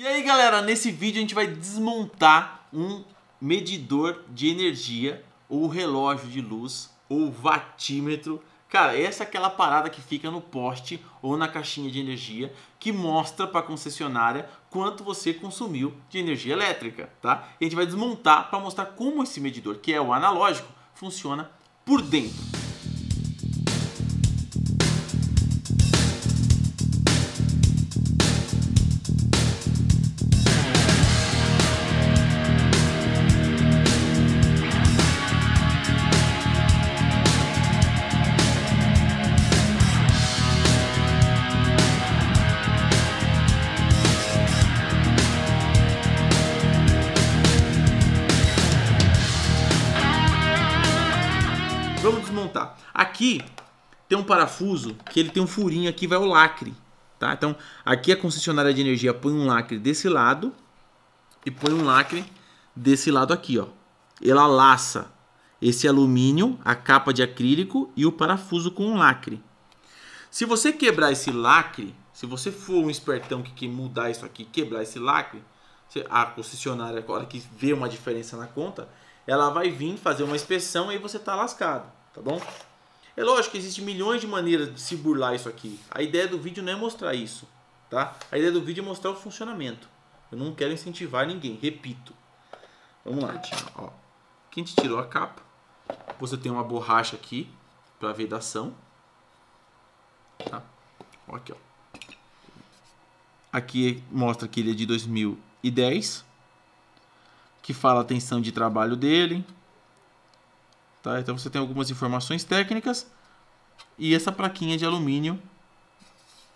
E aí galera, nesse vídeo a gente vai desmontar um medidor de energia ou relógio de luz ou vatímetro. Cara, essa é aquela parada que fica no poste ou na caixinha de energia que mostra para a concessionária quanto você consumiu de energia elétrica, tá? E a gente vai desmontar para mostrar como esse medidor, que é o analógico, funciona por dentro. Vamos desmontar. Aqui tem um parafuso que ele tem um furinho aqui, vai o lacre, tá? Então aqui a concessionária de energia põe um lacre desse lado e põe um lacre desse lado aqui, ó. Ela laça esse alumínio, a capa de acrílico e o parafuso com um lacre. Se você quebrar esse lacre, se você for um espertão que quer mudar isso aqui, quebrar esse lacre, a concessionária, agora que vê uma diferença na conta, ela vai vir fazer uma inspeção e aí você tá lascado, tá bom? É lógico que existem milhões de maneiras de se burlar isso aqui. A ideia do vídeo não é mostrar isso, tá? A ideia do vídeo é mostrar o funcionamento. Eu não quero incentivar ninguém, repito. Vamos lá, tia. Ó, aqui a gente tirou a capa. Você tem uma borracha aqui para vedação. Tá? Ó, aqui, ó. Aqui mostra que ele é de 2010. Que fala a tensão de trabalho dele, tá? Então você tem algumas informações técnicas e essa plaquinha de alumínio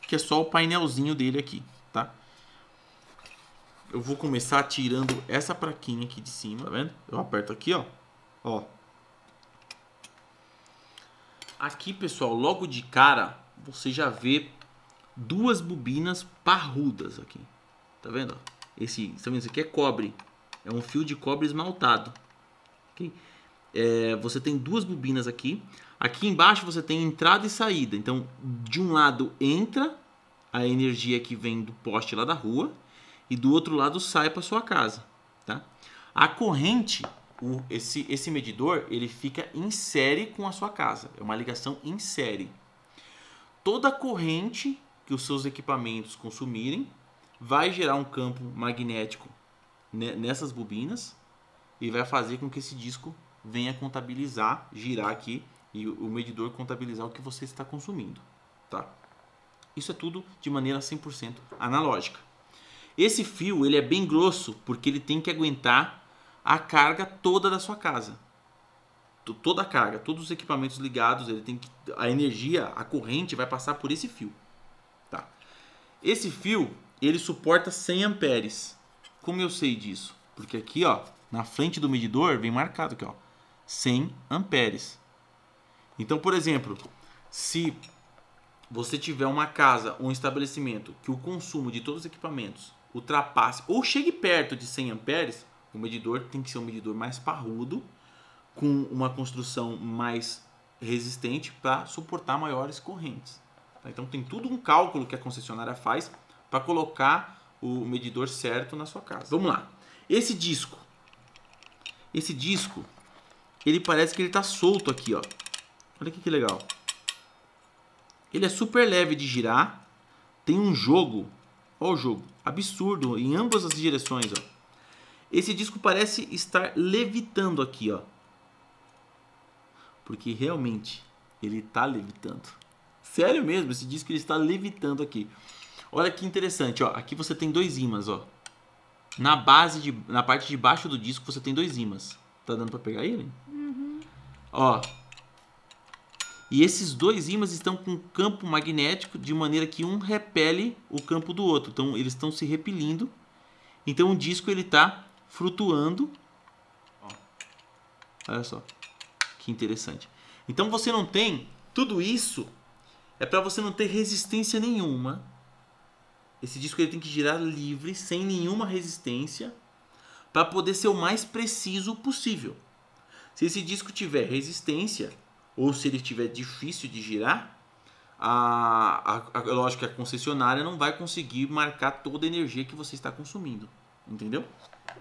que é só o painelzinho dele aqui, tá? Eu vou começar tirando essa plaquinha aqui de cima, tá vendo? Eu aperto aqui, ó. Ó. Aqui, pessoal, logo de cara você já vê duas bobinas parrudas aqui, tá vendo? Esse aqui é cobre. É um fio de cobre esmaltado. Okay? Você tem duas bobinas aqui. Aqui embaixo você tem entrada e saída. Então, de um lado entra a energia que vem do poste lá da rua. E do outro lado sai para sua casa. Tá? A corrente, esse medidor, ele fica em série com a sua casa. É uma ligação em série. Toda a corrente que os seus equipamentos consumirem vai gerar um campo magnético nessas bobinas e vai fazer com que esse disco venha contabilizar, girar aqui e o medidor contabilizar o que você está consumindo, tá? Isso é tudo de maneira 100% analógica. Esse fio, ele é bem grosso porque ele tem que aguentar a carga toda da sua casa. Toda a carga, todos os equipamentos ligados, ele tem que, a energia, a corrente vai passar por esse fio, tá? Esse fio, ele suporta 100 amperes. Como eu sei disso? Porque aqui, ó, na frente do medidor vem marcado aqui, ó, 100 amperes. Então, por exemplo, se você tiver uma casa ou um estabelecimento que o consumo de todos os equipamentos ultrapasse ou chegue perto de 100 amperes, o medidor tem que ser um medidor mais parrudo, com uma construção mais resistente para suportar maiores correntes. Então, tem tudo um cálculo que a concessionária faz para colocar o medidor certo na sua casa. Vamos lá. Esse disco, ele parece que ele tá solto aqui, ó. Olha aqui que legal. Ele é super leve de girar. Tem um jogo, ó, o jogo absurdo em ambas as direções, ó. Esse disco parece estar levitando aqui, ó. Porque realmente ele tá levitando. Sério mesmo, esse disco ele está levitando aqui. Olha que interessante, ó. Aqui você tem dois ímãs, ó. Na parte de baixo do disco você tem dois ímãs. Tá dando para pegar ele? Uhum. Ó. E esses dois ímãs estão com campo magnético de maneira que um repele o campo do outro. Então eles estão se repelindo. Então o disco ele tá flutuando. Ó. Olha só. Que interessante. Então você não tem tudo isso é para você não ter resistência nenhuma. Esse disco ele tem que girar livre, sem nenhuma resistência, para poder ser o mais preciso possível. Se esse disco tiver resistência, ou se ele tiver difícil de girar, lógico que a concessionária não vai conseguir marcar toda a energia que você está consumindo, entendeu?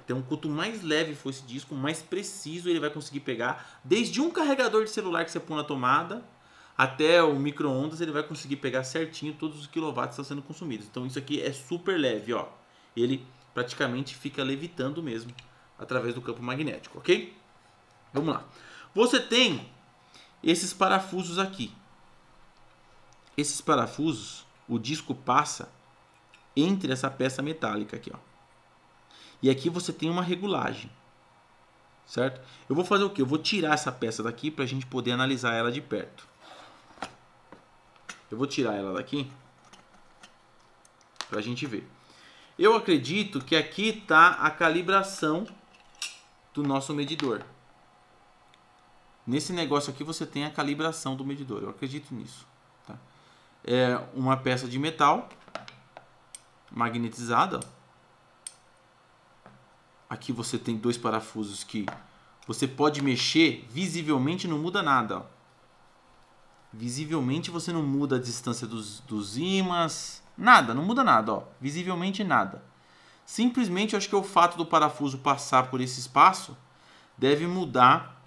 Então, quanto mais leve for esse disco, mais preciso ele vai conseguir pegar, desde um carregador de celular que você põe na tomada até o micro-ondas, ele vai conseguir pegar certinho todos os quilowatts que estão sendo consumidos. Então isso aqui é super leve, ó. Ele praticamente fica levitando mesmo através do campo magnético, ok? Vamos lá. Você tem esses parafusos aqui. Esses parafusos, o disco passa entre essa peça metálica aqui, ó. E aqui você tem uma regulagem, certo? Eu vou fazer o quê? Eu vou tirar essa peça daqui para a gente poder analisar ela de perto. Eu vou tirar ela daqui para a gente ver. Eu acredito que aqui está a calibração do nosso medidor. Nesse negócio aqui você tem a calibração do medidor. Eu acredito nisso, tá? É uma peça de metal magnetizada. Aqui você tem dois parafusos que você pode mexer, visivelmente não muda nada, ó. Visivelmente você não muda a distância dos ímãs, nada, não muda nada, ó. Visivelmente nada. Simplesmente eu acho que o fato do parafuso passar por esse espaço deve mudar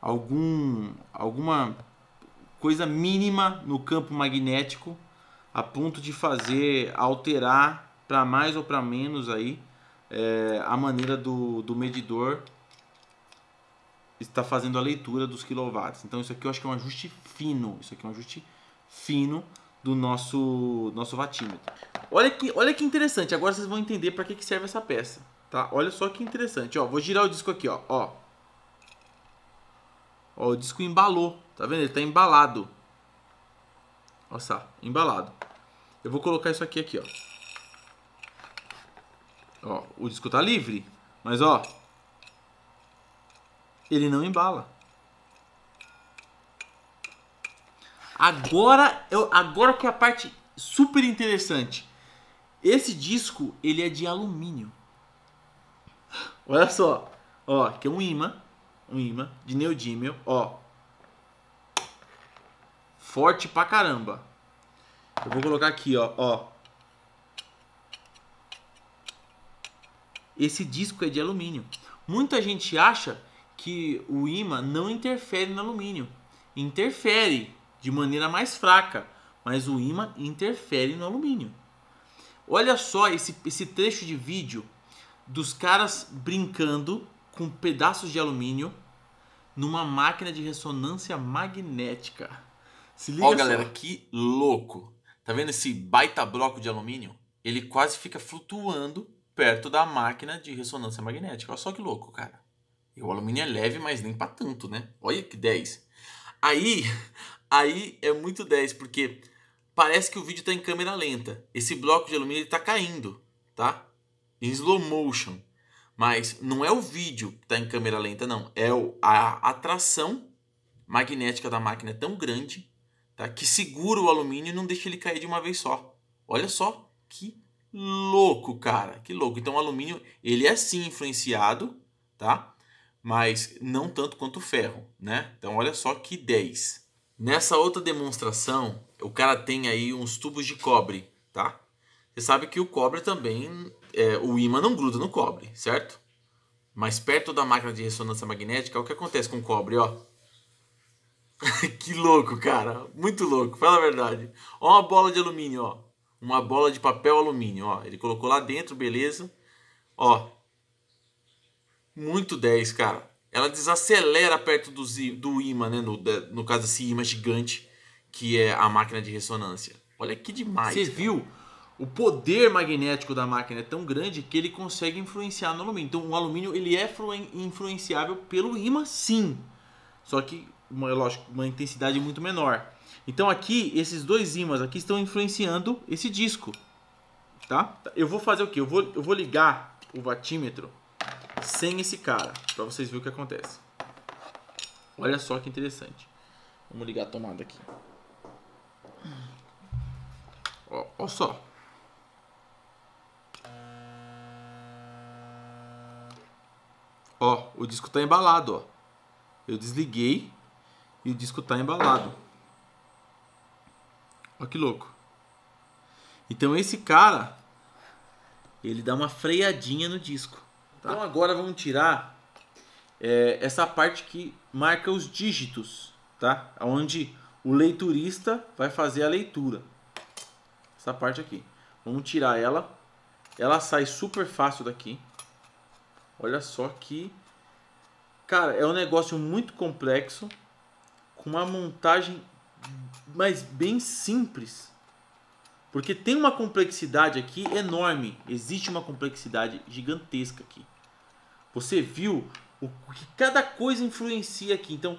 alguma coisa mínima no campo magnético a ponto de fazer alterar para mais ou para menos aí a maneira do medidor está fazendo a leitura dos quilowatts. Então isso aqui eu acho que é um ajuste fino. Isso aqui é um ajuste fino do nosso vatímetro. Olha que interessante. Agora vocês vão entender para que serve essa peça, tá? Olha só que interessante. Ó, vou girar o disco aqui, ó. Ó, o disco embalou. Tá vendo? Ele tá embalado. Nossa, embalado. Eu vou colocar isso aqui, ó. Ó, o disco tá livre, mas ó, ele não embala. Agora que é a parte super interessante. Esse disco, ele é de alumínio. Olha só. Ó, que é um ímã de neodímio, ó. Forte pra caramba. Eu vou colocar aqui, ó. Esse disco é de alumínio. Muita gente acha que o ímã não interfere no alumínio. Interfere de maneira mais fraca, mas o ímã interfere no alumínio. Olha só esse trecho de vídeo dos caras brincando com pedaços de alumínio numa máquina de ressonância magnética. Se liga, ó, galera, só. Que louco. Tá vendo esse baita bloco de alumínio? Ele quase fica flutuando perto da máquina de ressonância magnética. Olha só que louco, cara. E o alumínio é leve, mas nem pra tanto, né? Olha que 10. Aí é muito 10, porque parece que o vídeo tá em câmera lenta. Esse bloco de alumínio, ele tá caindo, tá? Em slow motion. Mas não é o vídeo que tá em câmera lenta, não. É a atração magnética da máquina é tão grande, tá? Que segura o alumínio e não deixa ele cair de uma vez só. Olha só que louco, cara. Que louco. Então o alumínio, ele é sim influenciado, tá? Mas não tanto quanto o ferro, né? Então olha só que 10. Nessa outra demonstração, o cara tem aí uns tubos de cobre, tá? Você sabe que o cobre também, o ímã não gruda no cobre, certo? Mas perto da máquina de ressonância magnética, o que acontece com o cobre, ó? Que louco, cara! Muito louco, fala a verdade. Ó, uma bola de alumínio, ó. Uma bola de papel alumínio, ó. Ele colocou lá dentro, beleza. Ó. Muito 10, cara. Ela desacelera perto do ímã, né? No caso, esse ímã gigante, que é a máquina de ressonância. Olha que demais. Você viu? O poder magnético da máquina é tão grande que ele consegue influenciar no alumínio. Então, o alumínio, ele é influenciável pelo ímã, sim. Só que, lógico, uma intensidade muito menor. Então, aqui, esses dois ímãs aqui estão influenciando esse disco, tá? Eu vou fazer o quê? Eu vou ligar o vatímetro sem esse cara, para vocês verem o que acontece. Olha só que interessante. Vamos ligar a tomada aqui. Olha só. Ó, o disco tá embalado, ó. Eu desliguei e o disco tá embalado. Olha que louco. Então esse cara, ele dá uma freadinha no disco. Tá? Então agora vamos tirar essa parte que marca os dígitos, tá? Onde o leiturista vai fazer a leitura. Essa parte aqui. Vamos tirar ela. Ela sai super fácil daqui. Olha só que... Cara, é um negócio muito complexo. Com uma montagem, mas bem simples. Porque tem uma complexidade aqui enorme. Existe uma complexidade gigantesca aqui. Você viu o que cada coisa influencia aqui. Então,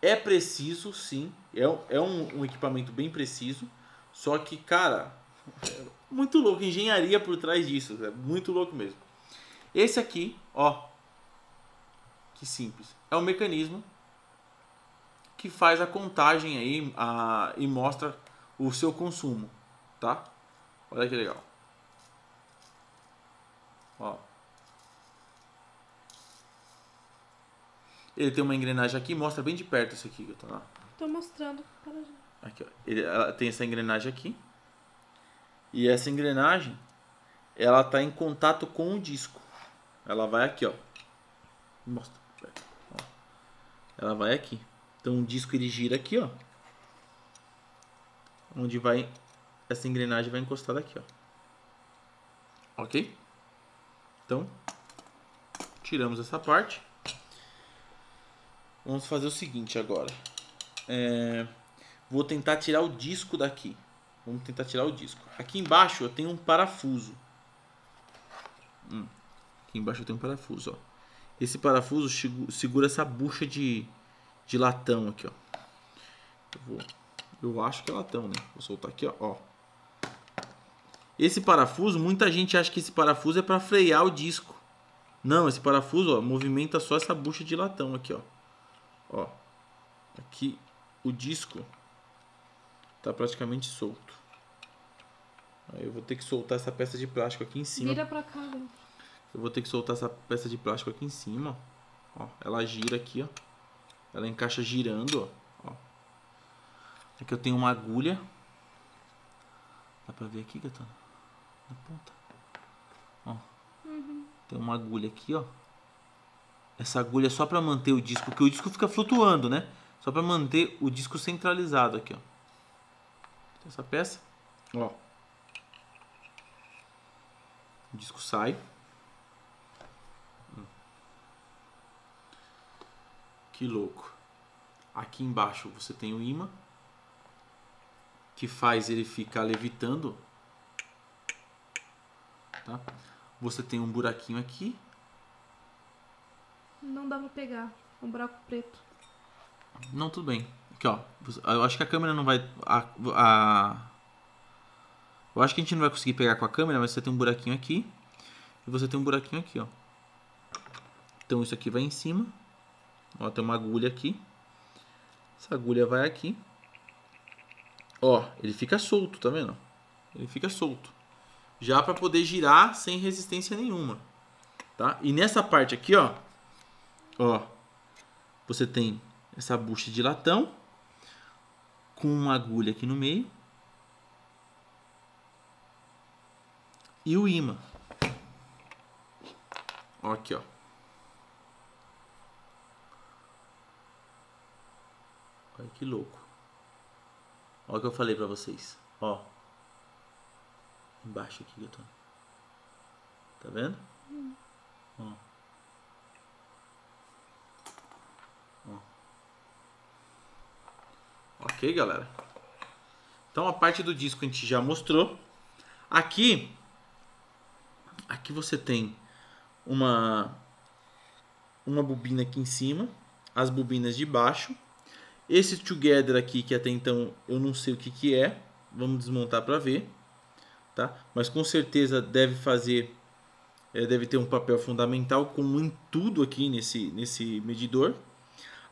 é preciso, sim. É um equipamento bem preciso. Só que, cara, é muito louco. Engenharia por trás disso. É muito louco mesmo. Esse aqui, ó. Que simples. É um mecanismo que faz a contagem aí e mostra o seu consumo. Tá? Olha que legal. Ó. Ele tem uma engrenagem aqui, mostra bem de perto isso aqui que eu tô lá. Tô mostrando para gente. Aqui, ó. Ela tem essa engrenagem aqui. E essa engrenagem, ela tá em contato com o disco. Ela vai aqui, ó. Mostra. Ó. Ela vai aqui. Então o disco ele gira aqui, ó. Onde vai essa engrenagem vai encostar daqui, ó. Ok? Então, tiramos essa parte. Vamos fazer o seguinte agora. Vou tentar tirar o disco daqui. Vamos tentar tirar o disco. Aqui embaixo eu tenho um parafuso. Aqui embaixo eu tenho um parafuso, ó. Esse parafuso segura essa bucha de latão aqui, ó. Eu acho que é latão, né? Vou soltar aqui, ó. Esse parafuso, muita gente acha que esse parafuso é para frear o disco. Não, esse parafuso, ó, movimenta só essa bucha de latão aqui, ó. Ó. Aqui o disco tá praticamente solto. Aí eu vou ter que soltar essa peça de plástico aqui em cima. Vira pra cá, né? Eu vou ter que soltar essa peça de plástico aqui em cima, ó. Ela gira aqui, ó. Ela encaixa girando, ó. Aqui eu tenho uma agulha. Dá pra ver aqui, Gatana? Na ponta. Ó. Uhum. Tem uma agulha aqui, ó. Essa agulha é só pra manter o disco, porque o disco fica flutuando, né? Só pra manter o disco centralizado aqui, ó. Tem essa peça. Ó. O disco sai. Que louco. Aqui embaixo você tem o ímã, que faz ele ficar levitando, tá? Você tem um buraquinho aqui. Não dá pra pegar, um buraco preto. Não, tudo bem. Aqui, ó. Eu acho que a câmera não vai... Eu acho que a gente não vai conseguir pegar com a câmera, mas você tem um buraquinho aqui. E você tem um buraquinho aqui, ó. Então isso aqui vai em cima. Ó, tem uma agulha aqui. Essa agulha vai aqui. Ó, ele fica solto, tá vendo? Ele fica solto. Já pra poder girar sem resistência nenhuma. Tá? E nessa parte aqui, ó. Ó. Você tem essa bucha de latão. Com uma agulha aqui no meio. E o ímã. Ó, aqui, ó. Olha que louco. Olha o que eu falei pra vocês. Ó. Embaixo aqui que eu tô. Tá vendo? Ó. Ó. Ok, galera. Então a parte do disco a gente já mostrou. Aqui você tem uma bobina aqui em cima. As bobinas de baixo. Esse together aqui, que até então eu não sei o que que é. Vamos desmontar para ver. Tá? Mas com certeza deve fazer... deve ter um papel fundamental, como em tudo aqui nesse medidor.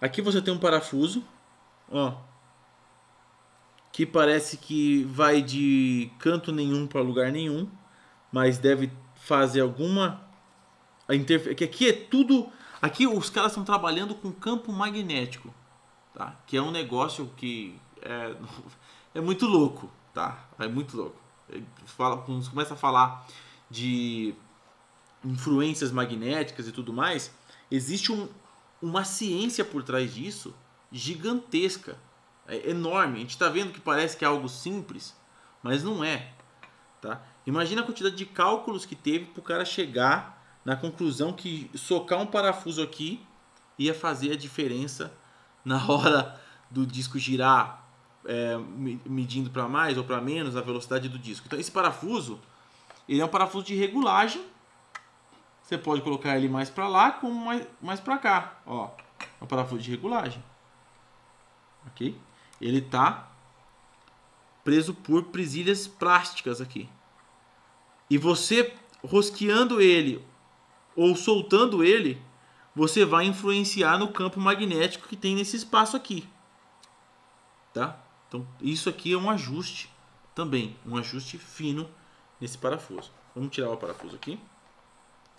Aqui você tem um parafuso. Ó. Que parece que vai de canto nenhum para lugar nenhum. Mas deve fazer alguma... Aqui é tudo... Aqui os caras estão trabalhando com campo magnético. Tá? Que é um negócio que é muito louco. tá? É muito louco. Ele fala, começa a falar de influências magnéticas e tudo mais. Existe uma ciência por trás disso gigantesca, é enorme. A gente está vendo que parece que é algo simples, mas não é, tá? Imagina a quantidade de cálculos que teve para o cara chegar na conclusão que socar um parafuso aqui ia fazer a diferença na hora do disco girar, medindo para mais ou para menos a velocidade do disco. Então esse parafuso, ele é um parafuso de regulagem. Você pode colocar ele mais para lá como mais para cá, ó. É um parafuso de regulagem. Ok? Ele está preso por presilhas plásticas aqui. E você rosqueando ele ou soltando ele, você vai influenciar no campo magnético que tem nesse espaço aqui, tá? Então isso aqui é um ajuste também, um ajuste fino nesse parafuso. Vamos tirar o parafuso aqui.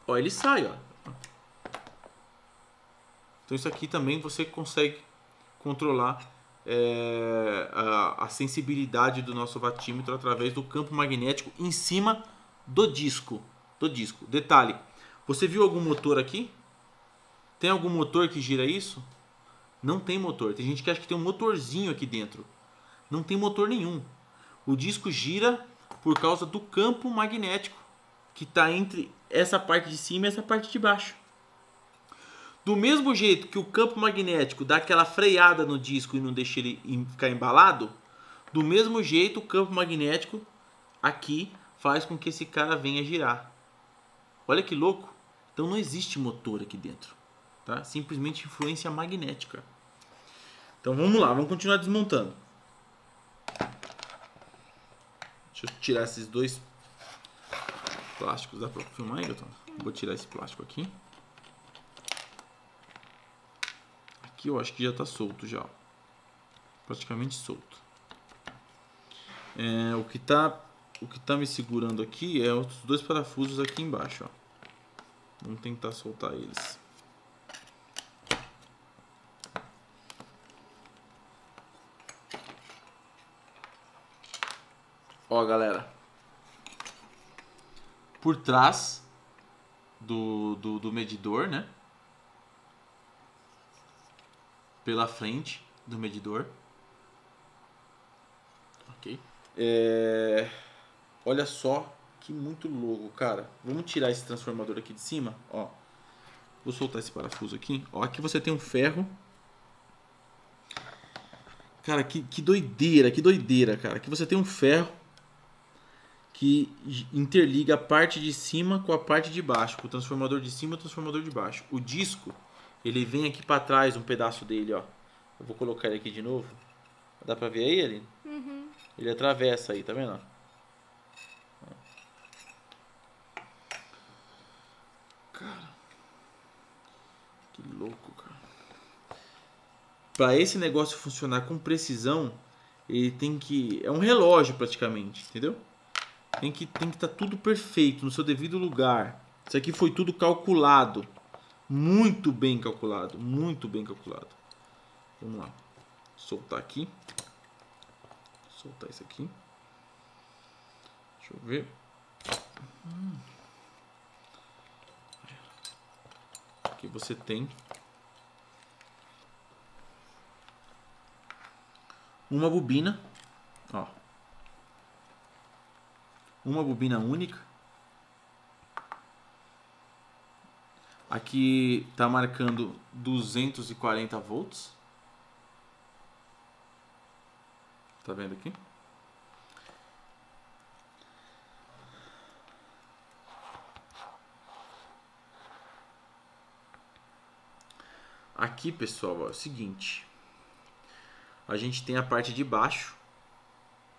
Ó, ele sai, ó. Então isso aqui também você consegue controlar a sensibilidade do nosso vatímetro através do campo magnético em cima do disco. Detalhe, você viu algum motor aqui? Tem algum motor que gira isso? Não tem motor. Tem gente que acha que tem um motorzinho aqui dentro. Não tem motor nenhum. O disco gira por causa do campo magnético que está entre essa parte de cima e essa parte de baixo. Do mesmo jeito que o campo magnético dá aquela freada no disco e não deixa ele ficar embalado, do mesmo jeito o campo magnético aqui faz com que esse cara venha girar. Olha que louco! Então não existe motor aqui dentro, tá? Simplesmente influência magnética. Então vamos lá, vamos continuar desmontando. Deixa eu tirar esses dois plásticos. Dá pra filmar aí, Gilton? Vou tirar esse plástico aqui. Aqui eu acho que já tá solto já. Praticamente solto. O que tá me segurando aqui é os dois parafusos aqui embaixo, ó. Vamos tentar soltar eles. Ó, galera. Por trás do medidor, né? Pela frente do medidor. Ok. Olha só que muito louco, cara. Vamos tirar esse transformador aqui de cima, ó. Vou soltar esse parafuso aqui. Ó, aqui você tem um ferro. Cara, que doideira, cara. Aqui você tem um ferro que interliga a parte de cima com a parte de baixo, com o transformador de cima e o transformador de baixo. O disco, ele vem aqui para trás, um pedaço dele, ó. Eu vou colocar ele aqui de novo. Dá pra ver aí ele? Uhum. Ele atravessa aí, tá vendo? Cara, que louco, cara. Pra esse negócio funcionar com precisão, ele tem que... É um relógio praticamente, entendeu? Tem que estar tudo perfeito, no seu devido lugar. Isso aqui foi tudo calculado. Muito bem calculado. Muito bem calculado. Vamos lá. Soltar aqui. Soltar isso aqui. Deixa eu ver. Aqui você tem uma bobina. Ó. Uma bobina única. Aqui está marcando 240 volts. Tá vendo aqui? Aqui, pessoal, ó, é o seguinte. A gente tem a parte de baixo,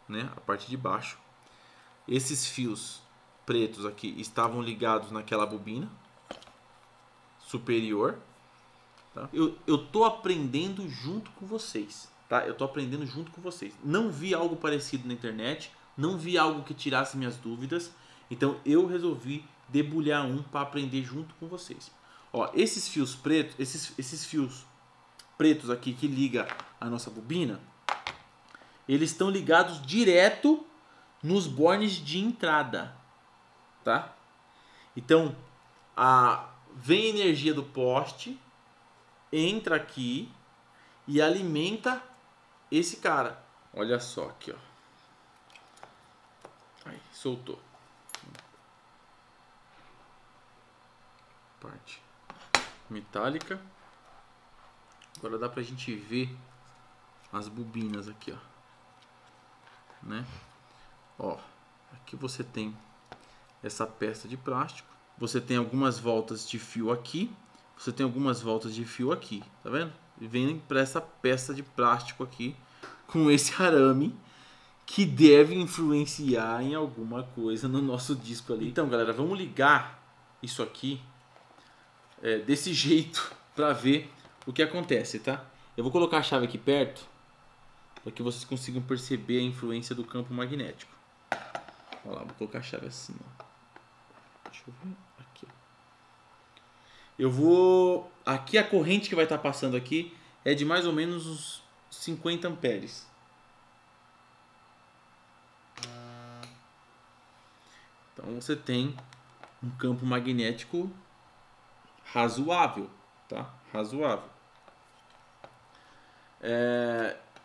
né? A parte de baixo. Esses fios pretos aqui estavam ligados naquela bobina superior, tá? Eu tô aprendendo junto com vocês, tá? Eu tô aprendendo junto com vocês. Não vi algo parecido na internet, não vi algo que tirasse minhas dúvidas, então eu resolvi debulhar um para aprender junto com vocês. Ó, esses fios pretos, esses fios pretos aqui que liga a nossa bobina, eles estão ligados direto nos bornes de entrada, tá? Então, vem energia do poste, entra aqui e alimenta esse cara. Olha só aqui, ó. Aí, soltou. Parte metálica. Agora dá pra gente ver as bobinas aqui, ó. Né? Ó, aqui você tem essa peça de plástico. Você tem algumas voltas de fio aqui. Você tem algumas voltas de fio aqui, tá vendo? E vem para essa peça de plástico aqui com esse arame que deve influenciar em alguma coisa no nosso disco ali. Então, galera, vamos ligar isso aqui desse jeito para ver o que acontece, tá? Eu vou colocar a chave aqui perto para que vocês consigam perceber a influência do campo magnético. Olha lá, vou colocar a chave assim, ó. Deixa eu ver aqui. Eu vou... Aqui a corrente que vai estar passando aqui é de mais ou menos uns 50 amperes. Então você tem um campo magnético razoável, tá? Razoável.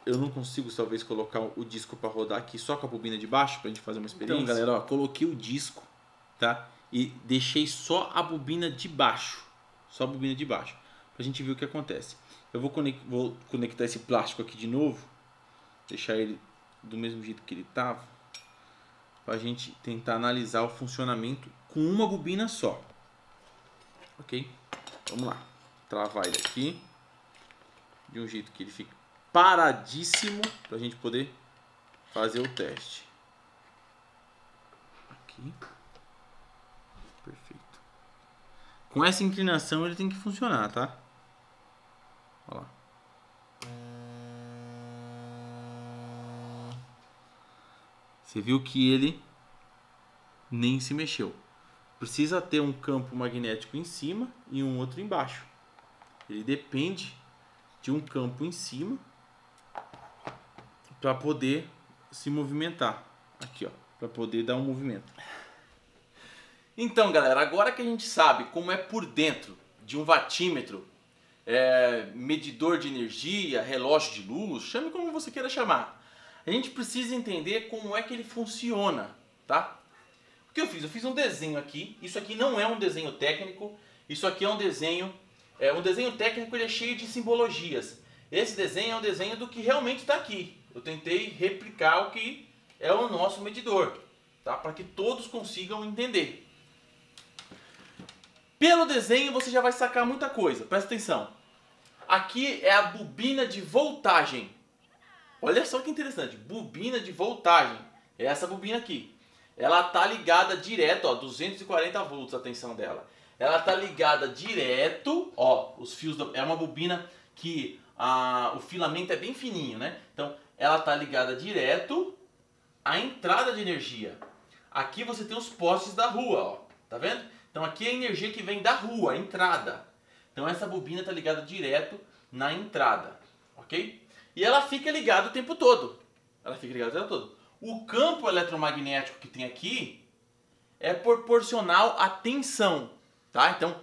Eu não consigo, talvez, colocar o disco para rodar aqui só com a bobina de baixo pra gente fazer uma experiência. Então, galera, ó, coloquei o disco, tá? E deixei só a bobina de baixo. Só a bobina de baixo. Pra gente ver o que acontece. Eu vou conectar esse plástico aqui de novo. Deixar ele do mesmo jeito que ele tava. Pra gente tentar analisar o funcionamento com uma bobina só. Ok? Vamos lá. Travar ele aqui. De um jeito que ele fique paradíssimo. Pra gente poder fazer o teste. Aqui. Perfeito. Com essa inclinação ele tem que funcionar, tá? Olha lá. Você viu que ele nem se mexeu. Precisa ter um campo magnético em cima e um outro embaixo. Ele depende de um campo em cima para poder se movimentar. Aqui, ó, para poder dar um movimento. Então, galera, agora que a gente sabe como é por dentro de um vatímetro, medidor de energia, relógio de luz, chame como você queira chamar. A gente precisa entender como é que ele funciona, tá? O que eu fiz? Eu fiz um desenho aqui. Isso aqui não é um desenho técnico. Isso aqui é um desenho... um desenho técnico, ele é cheio de simbologias. Esse desenho é um desenho do que realmente está aqui. Eu tentei replicar o que é o nosso medidor, tá? Para que todos consigam entender. Pelo desenho você já vai sacar muita coisa, presta atenção. Aqui é a bobina de voltagem. Olha só que interessante, bobina de voltagem. É essa bobina aqui. Ela tá ligada direto, ó, 240 volts a tensão dela. Ela tá ligada direto, ó, os fios... É uma bobina que o filamento é bem fininho, né? Então, ela tá ligada direto à entrada de energia. Aqui você tem os postes da rua, ó, tá vendo? Então aqui é a energia que vem da rua, a entrada. Então essa bobina está ligada direto na entrada, ok? E ela fica ligada o tempo todo. Ela fica ligada o tempo todo. O campo eletromagnético que tem aqui é proporcional à tensão, tá? Então,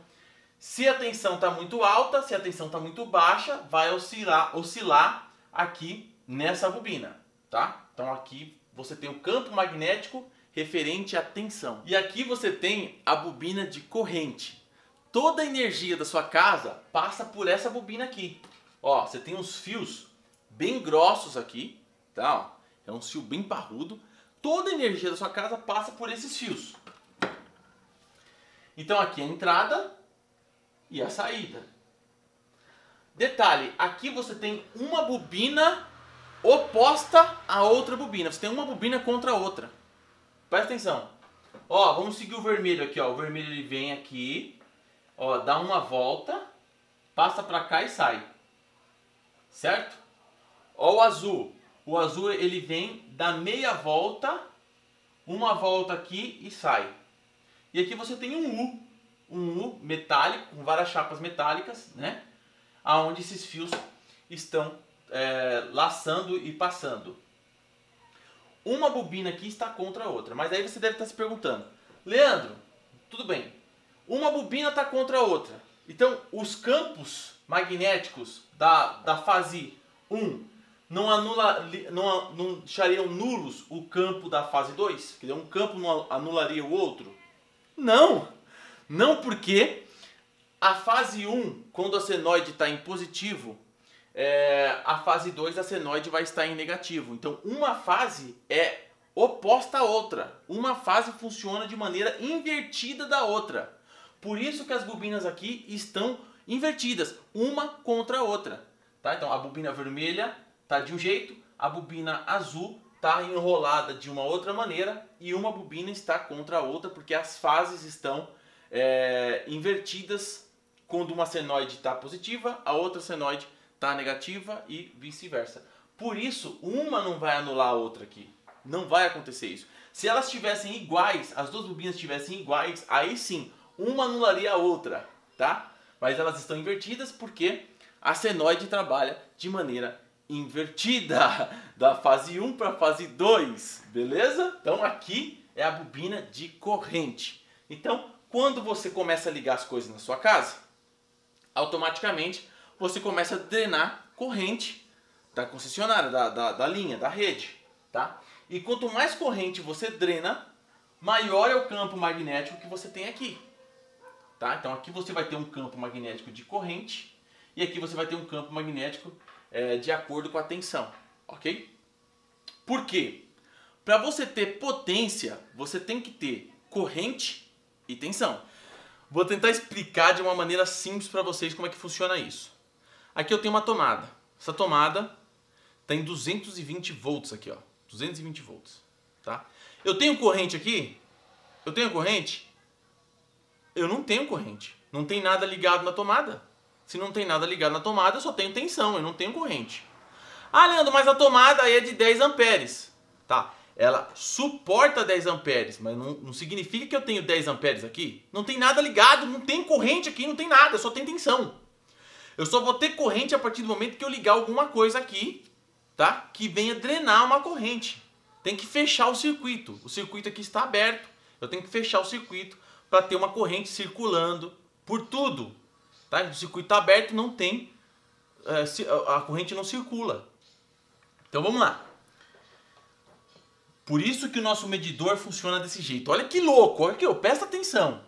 se a tensão está muito alta, se a tensão está muito baixa, vai oscilar aqui nessa bobina, tá? Então aqui você tem o campo magnético referente à tensão. E aqui você tem a bobina de corrente. Toda a energia da sua casa passa por essa bobina aqui. Ó, você tem uns fios bem grossos aqui, tá? Ó, é um fio bem parrudo. Toda a energia da sua casa passa por esses fios. Então aqui é a entrada e a saída. Detalhe, aqui você tem uma bobina oposta à outra bobina. Você tem uma bobina contra a outra. Presta atenção. Ó, vamos seguir o vermelho aqui, ó. O vermelho ele vem aqui, ó, dá uma volta, passa pra cá e sai. Certo? Ó o azul. O azul ele vem, dá meia volta, uma volta aqui e sai. E aqui você tem um U metálico, com várias chapas metálicas, né? Aonde esses fios estão laçando e passando. uma bobina aqui está contra a outra. Mas aí você deve estar se perguntando, Leandro, tudo bem, uma bobina está contra a outra. Então, os campos magnéticos da fase 1 não deixariam nulos o campo da fase 2? Quer dizer, um campo não anularia o outro? Não! Não, porque a fase 1, quando a senoide está em positivo, a fase 2 da senoide vai estar em negativo. Então, uma fase é oposta à outra. Uma fase funciona de maneira invertida da outra. Por isso que as bobinas aqui estão invertidas, uma contra a outra. Tá? Então, a bobina vermelha está de um jeito, a bobina azul está enrolada de uma outra maneira e uma bobina está contra a outra porque as fases estão invertidas quando uma senoide está positiva, a outra senoide está negativa e vice-versa. Por isso, uma não vai anular a outra aqui. Não vai acontecer isso. Se elas estivessem iguais, as duas bobinas estivessem iguais, aí sim, uma anularia a outra, tá? Mas elas estão invertidas porque a senoide trabalha de maneira invertida, da fase 1 para a fase 2, beleza? Então aqui é a bobina de corrente. Então, quando você começa a ligar as coisas na sua casa, automaticamente você começa a drenar corrente da concessionária, da linha, da rede, tá? E quanto mais corrente você drena, maior é o campo magnético que você tem aqui. Tá? Então aqui você vai ter um campo magnético de corrente e aqui você vai ter um campo magnético de acordo com a tensão, ok? Por quê? Para você ter potência, você tem que ter corrente e tensão. Vou tentar explicar de uma maneira simples para vocês como é que funciona isso. Aqui eu tenho uma tomada. Essa tomada tem 220 volts aqui, ó. 220 volts, tá? Eu tenho corrente aqui? Eu tenho corrente? Eu não tenho corrente. Não tem nada ligado na tomada. Se não tem nada ligado na tomada, eu só tenho tensão, eu não tenho corrente. Ah, Leandro, mas a tomada aí é de 10 amperes. Tá, ela suporta 10 amperes, mas não significa que eu tenho 10 amperes aqui. Não tem nada ligado, não tem corrente aqui, não tem nada, só tem tensão. Eu só vou ter corrente a partir do momento que eu ligar alguma coisa aqui, tá? Que venha drenar uma corrente. Tem que fechar o circuito. O circuito aqui está aberto, eu tenho que fechar o circuito para ter uma corrente circulando por tudo. Tá? O circuito está aberto, não tem, a corrente não circula. Então vamos lá. Por isso que o nosso medidor funciona desse jeito. Olha que louco, olha aqui, presta atenção.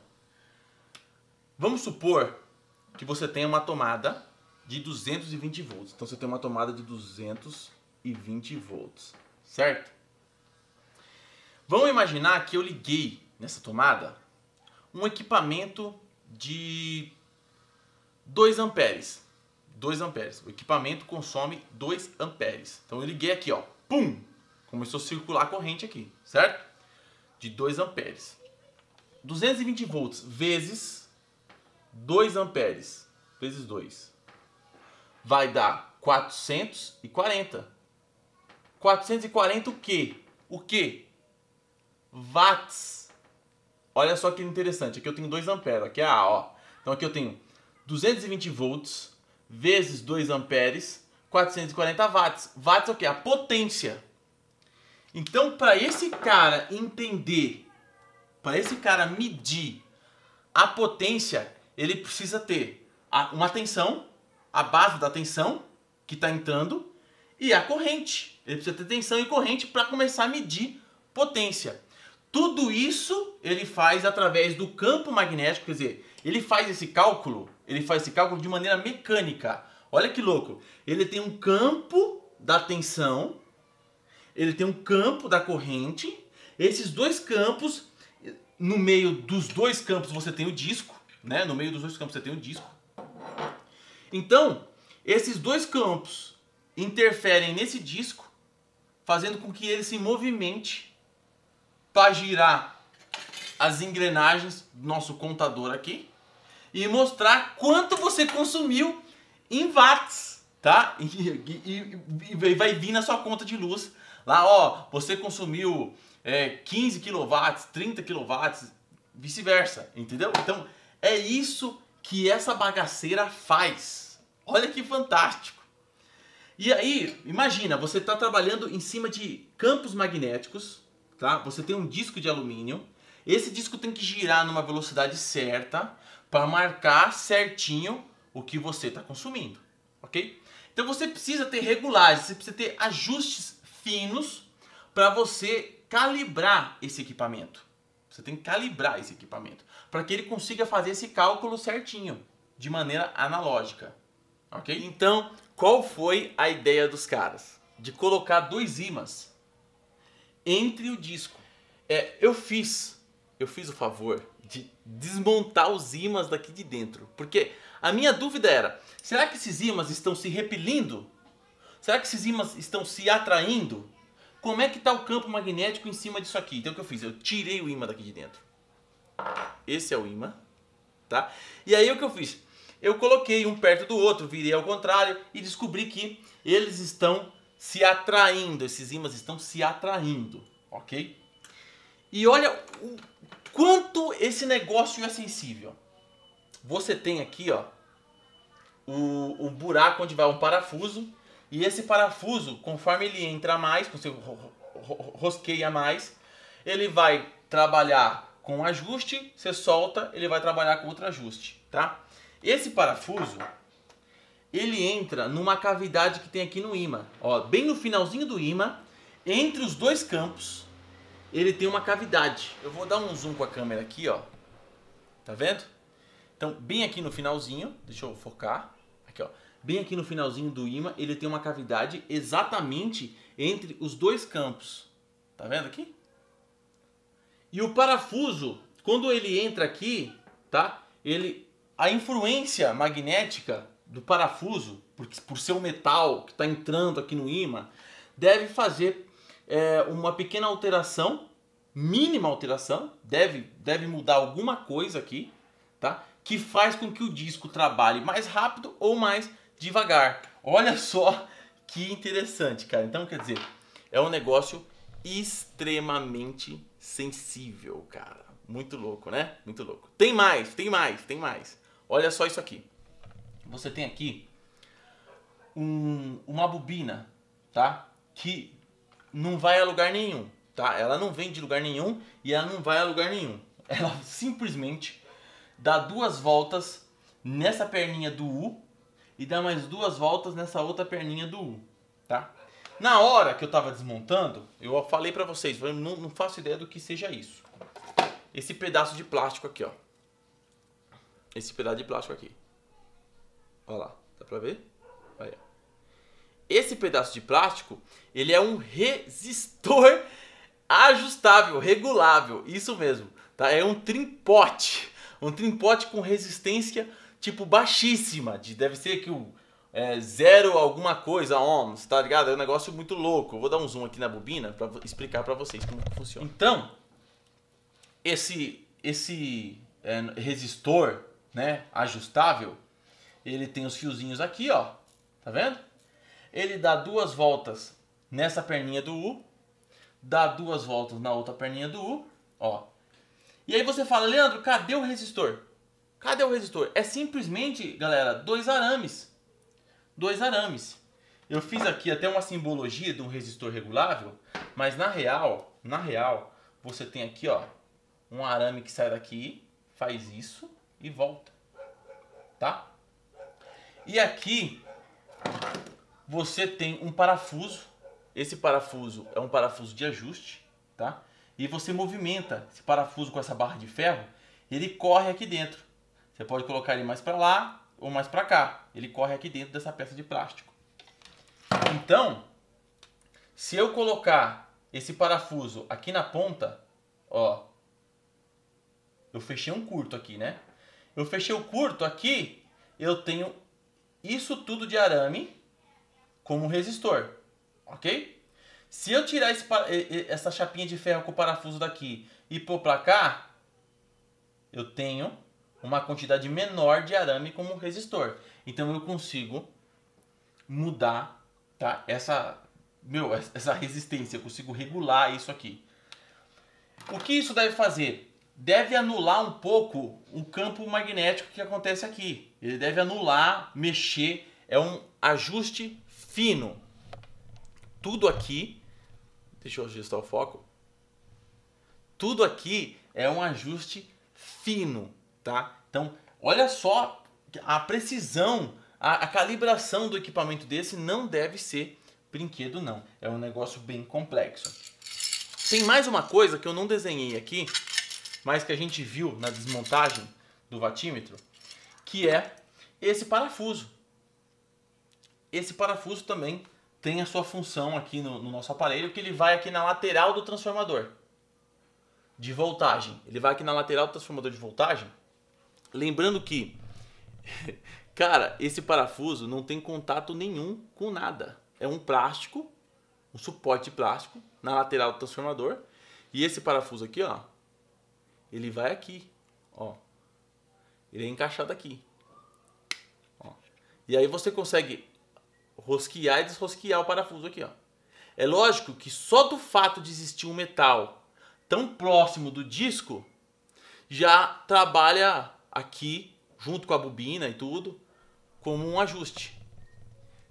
Vamos supor que você tenha uma tomada de 220 volts. Então você tem uma tomada de 220 volts, certo? Vamos imaginar que eu liguei nessa tomada um equipamento de 2 amperes. 2 amperes. O equipamento consome 2 amperes. Então eu liguei aqui, ó. Pum! Começou a circular a corrente aqui, certo? De 2 amperes. 220 volts vezes 2 amperes. Vezes 2. Vai dar 440. 440 o quê? O quê? Watts. Olha só que interessante, aqui eu tenho 2 amperes, aqui é A, ó. Então aqui eu tenho 220 volts vezes 2 amperes, 440 watts. Watts é o quê? A potência. Então, para esse cara entender, para esse cara medir a potência, ele precisa ter uma tensão, a base da tensão que está entrando, e a corrente. Ele precisa ter tensão e corrente para começar a medir potência. Tudo isso ele faz através do campo magnético, quer dizer, ele faz esse cálculo de maneira mecânica. Olha que louco! Ele tem um campo da tensão, ele tem um campo da corrente, esses dois campos, no meio dos dois campos você tem o disco, né? No meio dos dois campos você tem o disco. Então, esses dois campos interferem nesse disco, fazendo com que ele se movimente para girar as engrenagens do nosso contador aqui e mostrar quanto você consumiu em watts, tá? E vai vir na sua conta de luz lá, ó, você consumiu 15 kW, 30 kW, vice-versa, entendeu? Então é isso que essa bagaceira faz. Olha que fantástico! E aí, imagina, você está trabalhando em cima de campos magnéticos, tá? Você tem um disco de alumínio, esse disco tem que girar numa velocidade certa para marcar certinho o que você está consumindo, ok? Então você precisa ter regulagens, você precisa ter ajustes finos para você calibrar esse equipamento. Você tem que calibrar esse equipamento para que ele consiga fazer esse cálculo certinho, de maneira analógica, ok? Então, qual foi a ideia dos caras? De colocar dois ímãs entre o disco. Eu fiz o favor de desmontar os ímãs daqui de dentro, porque a minha dúvida era, será que esses ímãs estão se repelindo? Será que esses ímãs estão se atraindo? Como é que está o campo magnético em cima disso aqui? Então o que eu fiz? Eu tirei o ímã daqui de dentro. Esse é o ímã, tá? E aí o que eu fiz? Eu coloquei um perto do outro, virei ao contrário e descobri que eles estão se atraindo, esses ímãs estão se atraindo, ok? E olha o quanto esse negócio é sensível. Você tem aqui, ó, um buraco onde vai um parafuso, e esse parafuso, conforme ele entra mais, quando você rosqueia mais, ele vai trabalhar com um ajuste, você solta, ele vai trabalhar com outro ajuste, tá? Esse parafuso, ele entra numa cavidade que tem aqui no ímã. Ó, bem no finalzinho do ímã, entre os dois campos, ele tem uma cavidade. Eu vou dar um zoom com a câmera aqui, ó. Tá vendo? Então, bem aqui no finalzinho, deixa eu focar. Aqui, ó. Bem aqui no finalzinho do ímã, ele tem uma cavidade exatamente entre os dois campos. Tá vendo aqui? E o parafuso, quando ele entra aqui, tá? A influência magnética do parafuso, por ser o metal que está entrando aqui no ímã, deve fazer uma pequena alteração, mínima alteração, deve mudar alguma coisa aqui, tá? Que faz com que o disco trabalhe mais rápido ou mais devagar. Olha só que interessante, cara. Então, quer dizer, é um negócio extremamente sensível, cara. Muito louco, né? Muito louco. Tem mais, tem mais, tem mais. Olha só isso aqui. Você tem aqui uma bobina, tá? Que não vai a lugar nenhum, tá? Ela não vem de lugar nenhum e ela não vai a lugar nenhum. Ela simplesmente dá duas voltas nessa perninha do U e dá mais duas voltas nessa outra perninha do U, tá? Na hora que eu tava desmontando, eu falei pra vocês, eu não faço ideia do que seja isso. Esse pedaço de plástico aqui, ó. Esse pedaço de plástico aqui. Olha lá, dá pra ver? Aí, ó. Esse pedaço de plástico, ele é um resistor ajustável, regulável. Isso mesmo, tá? É um trimpote. Um trimpote com resistência, tipo, baixíssima. Deve ser que o zero alguma coisa, ohms, tá ligado? É um negócio muito louco. Eu vou dar um zoom aqui na bobina pra explicar pra vocês como que funciona. Então, esse resistor, né, ajustável, ele tem os fiozinhos aqui, ó, tá vendo? Ele dá duas voltas nessa perninha do U, dá duas voltas na outra perninha do U, ó. E aí você fala, Leandro, cadê o resistor? Cadê o resistor? É simplesmente, galera, dois arames. Dois arames. Eu fiz aqui até uma simbologia de um resistor regulável, mas na real, você tem aqui, ó, um arame que sai daqui, faz isso e volta, tá? E aqui você tem um parafuso. Esse parafuso é um parafuso de ajuste, tá? E você movimenta esse parafuso com essa barra de ferro, ele corre aqui dentro. Você pode colocar ele mais para lá ou mais para cá. Ele corre aqui dentro dessa peça de plástico. Então, se eu colocar esse parafuso aqui na ponta, ó, eu fechei um curto aqui, né? Eu fechei o curto aqui, eu tenho isso tudo de arame como resistor, ok? Se eu tirar essa chapinha de ferro com o parafuso daqui e pôr pra cá, eu tenho uma quantidade menor de arame como resistor. Então eu consigo mudar, tá? essa resistência, eu consigo regular isso aqui. O que isso deve fazer? Deve anular um pouco o campo magnético que acontece aqui. Ele deve anular, mexer, é um ajuste fino. Tudo aqui, deixa eu ajustar o foco. Tudo aqui é um ajuste fino, tá? Então, olha só a precisão, a calibração do equipamento desse não deve ser brinquedo, não. É um negócio bem complexo. Tem mais uma coisa que eu não desenhei aqui, mas que a gente viu na desmontagem do vatímetro, que é esse parafuso. Esse parafuso também tem a sua função aqui no nosso aparelho, que ele vai aqui na lateral do transformador de voltagem. Ele vai aqui na lateral do transformador de voltagem. Lembrando que, cara, esse parafuso não tem contato nenhum com nada. É um plástico, um suporte plástico na lateral do transformador. E esse parafuso aqui, ó, ele vai aqui, ó. Ele é encaixado aqui. Ó. E aí você consegue rosquear e desrosquear o parafuso aqui, ó. É lógico que só do fato de existir um metal tão próximo do disco, já trabalha aqui, junto com a bobina e tudo, como um ajuste.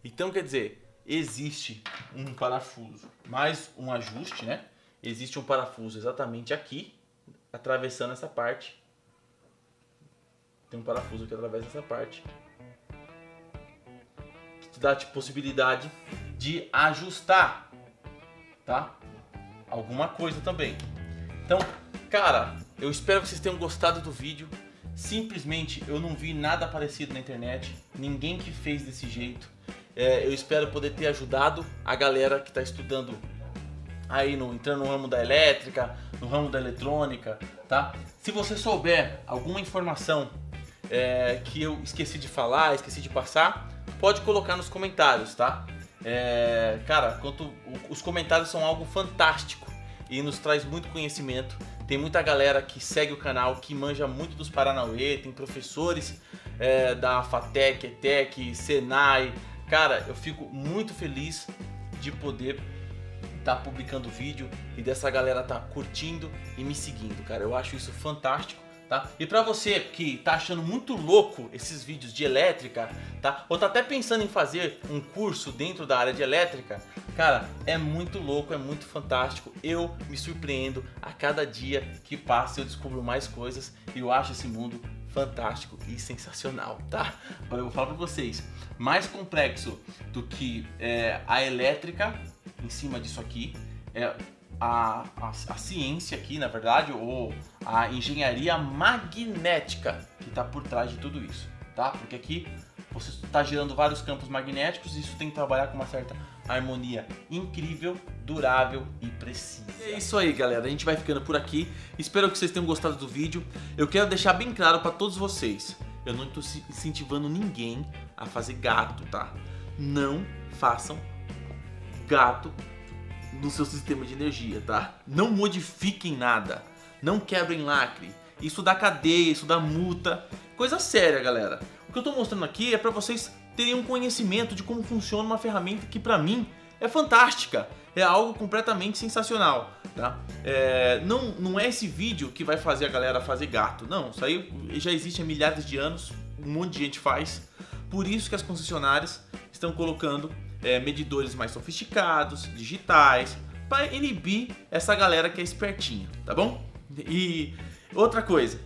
Então, quer dizer, existe um parafuso, mais um ajuste, né? Existe um parafuso exatamente aqui, atravessando essa parte. Tem um parafuso que atravessa essa parte. Que te dá a possibilidade de ajustar, tá? Alguma coisa também. Então, cara, eu espero que vocês tenham gostado do vídeo. Simplesmente eu não vi nada parecido na internet, ninguém que fez desse jeito. Eu espero poder ter ajudado a galera que está estudando aí, entrando no ramo da elétrica, no ramo da eletrônica, tá? Se você souber alguma informação que eu esqueci de falar, esqueci de passar, pode colocar nos comentários, tá? Cara, os comentários são algo fantástico e nos traz muito conhecimento. Tem muita galera que segue o canal, que manja muito dos Paranauê, tem professores da FATEC, ETEC, Senai. Cara, eu fico muito feliz de poder estar publicando vídeo e dessa galera estar curtindo e me seguindo, cara. Eu acho isso fantástico, tá? E pra você que tá achando muito louco esses vídeos de elétrica, tá? Ou tá até pensando em fazer um curso dentro da área de elétrica, cara, é muito louco, é muito fantástico. Eu me surpreendo a cada dia que passa, eu descubro mais coisas e eu acho esse mundo fantástico e sensacional, tá? Agora eu vou falar pra vocês, mais complexo do que a elétrica em cima disso aqui, a ciência aqui, na verdade, ou a engenharia magnética que está por trás de tudo isso, tá? Porque aqui você está gerando vários campos magnéticos e isso tem que trabalhar com uma certa harmonia incrível, durável e precisa. É isso aí, galera. A gente vai ficando por aqui. Espero que vocês tenham gostado do vídeo. Eu quero deixar bem claro para todos vocês. Eu não estou incentivando ninguém a fazer gato, tá? Não façam gato no seu sistema de energia, tá? Não modifiquem nada. Não quebrem lacre. Isso dá cadeia, isso dá multa. Coisa séria, galera. O que eu tô mostrando aqui é pra vocês terem um conhecimento de como funciona uma ferramenta que pra mim é fantástica. É algo completamente sensacional, tá? Não é esse vídeo que vai fazer a galera fazer gato. Não, isso aí já existe há milhares de anos. Um monte de gente faz. Por isso que as concessionárias estão colocando medidores mais sofisticados, digitais, para inibir essa galera que é espertinha, tá bom? E outra coisa,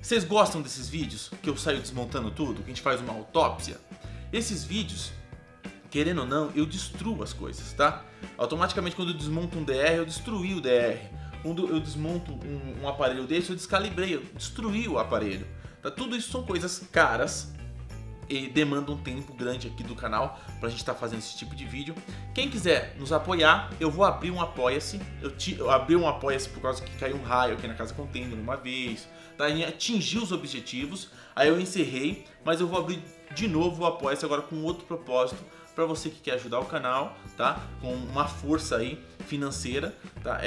vocês gostam desses vídeos que eu saio desmontando tudo, que a gente faz uma autópsia? Esses vídeos, querendo ou não, eu destruo as coisas, tá? Automaticamente quando eu desmonto um DR, eu destruí o DR. Quando eu desmonto um aparelho desse, eu descalibrei, eu destruí o aparelho. Tá? Tudo isso são coisas caras e demanda um tempo grande aqui do canal pra gente estar fazendo esse tipo de vídeo. Quem quiser nos apoiar, eu vou abrir um apoia-se. Eu abri um apoia-se por causa que caiu um raio aqui na Casa Contender uma vez, tá? Atingiu os objetivos, aí eu encerrei, mas eu vou abrir de novo o apoia-se agora com outro propósito pra você que quer ajudar o canal, tá? Com uma força aí financeira, tá?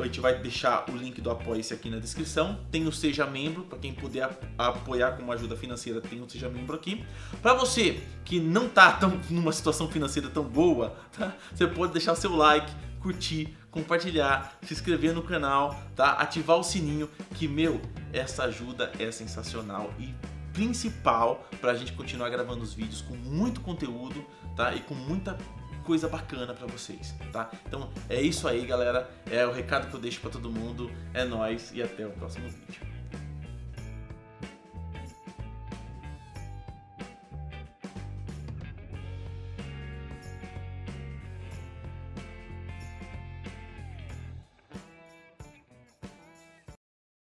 A gente vai deixar o link do apoia-se aqui na descrição. Tem o Seja Membro, para quem puder apoiar com uma ajuda financeira, tem o Seja Membro aqui. Para você que não tá numa situação financeira tão boa, tá? Você pode deixar seu like, curtir, compartilhar, se inscrever no canal, tá? Ativar o sininho, que, meu, essa ajuda é sensacional e principal pra gente continuar gravando os vídeos com muito conteúdo, tá? E com muita coisa bacana pra vocês, tá? Então é isso aí, galera. É o recado que eu deixo pra todo mundo. É nóis e até o próximo vídeo.